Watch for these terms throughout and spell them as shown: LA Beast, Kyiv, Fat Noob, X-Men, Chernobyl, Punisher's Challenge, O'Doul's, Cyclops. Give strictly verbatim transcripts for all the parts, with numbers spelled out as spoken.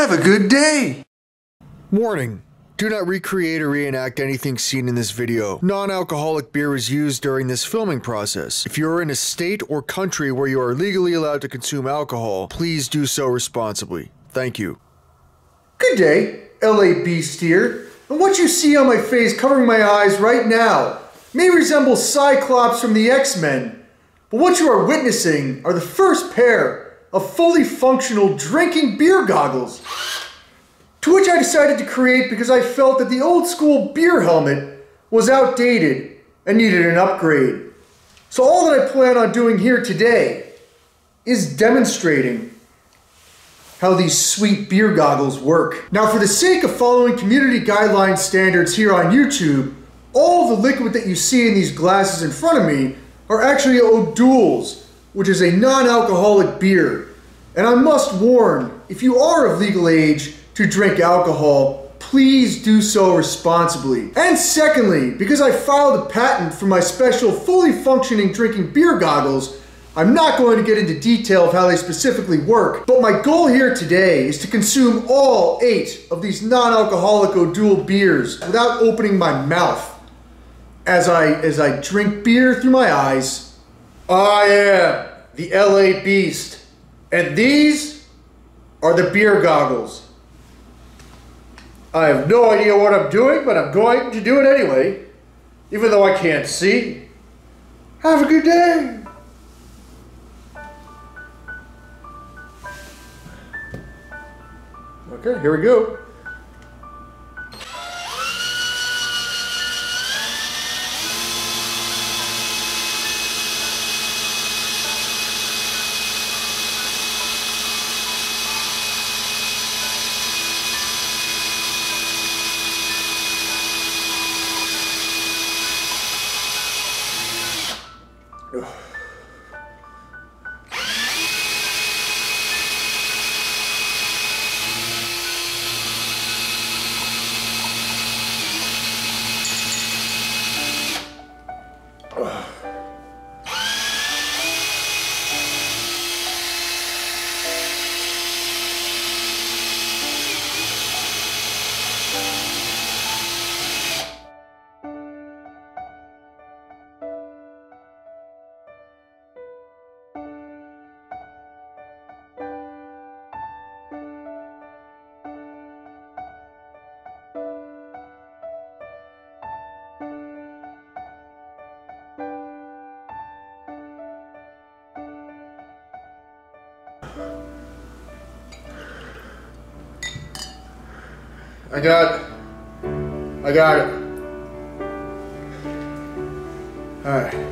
Have a good day! Warning. Do not recreate or reenact anything seen in this video. Non-alcoholic beer was used during this filming process. If you are in a state or country where you are legally allowed to consume alcohol, please do so responsibly. Thank you. Good day, L A Beast here. And what you see on my face covering my eyes right now may resemble Cyclops from the X-Men, but what you are witnessing are the first pair of fully functional drinking beer goggles, to which I decided to create because I felt that the old school beer helmet was outdated and needed an upgrade. So all that I plan on doing here today is demonstrating how these sweet beer goggles work. Now, for the sake of following community guideline standards here on YouTube, all the liquid that you see in these glasses in front of me are actually O'Doul's, which is a non-alcoholic beer. And I must warn, if you are of legal age to drink alcohol, please do so responsibly. And secondly, because I filed a patent for my special fully functioning drinking beer goggles, I'm not going to get into detail of how they specifically work, but my goal here today is to consume all eight of these non-alcoholic O'Doul beers without opening my mouth as I, as I drink beer through my eyes. I am the L A Beast, and these are the beer goggles. I have no idea what I'm doing, but I'm going to do it anyway, even though I can't see. Have a good day. Okay, here we go. I got it. I got it. Alright.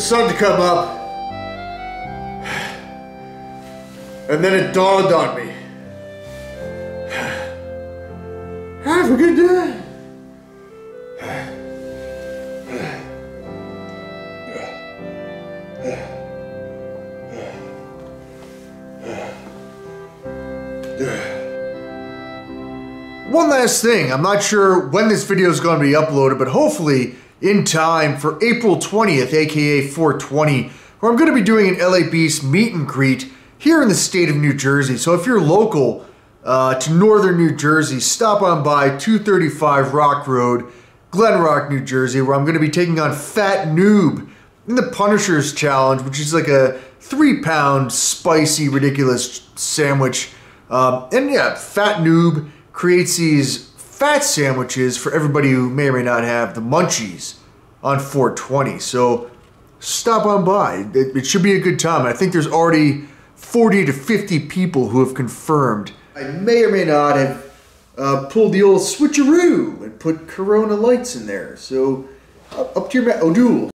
sun to come up. And then it dawned on me. Have a good day. One last thing, I'm not sure when this video is going to be uploaded, but hopefully in time for April twentieth, aka four twenty, where I'm going to be doing an L A Beast meet and greet here in the state of New Jersey. So if you're local uh, to northern New Jersey, stop on by two thirty-five Rock Road, Glen Rock, New Jersey, where I'm going to be taking on Fat Noob in the Punisher's Challenge, which is like a three pound spicy, ridiculous sandwich. Um, and yeah, Fat Noob creates these fat sandwiches for everybody who may or may not have the munchies on four twenty. So stop on by. It, it should be a good time. I think there's already forty to fifty people who have confirmed. I may or may not have uh, pulled the old switcheroo and put Corona lights in there. So up to your ma- O'Doul's.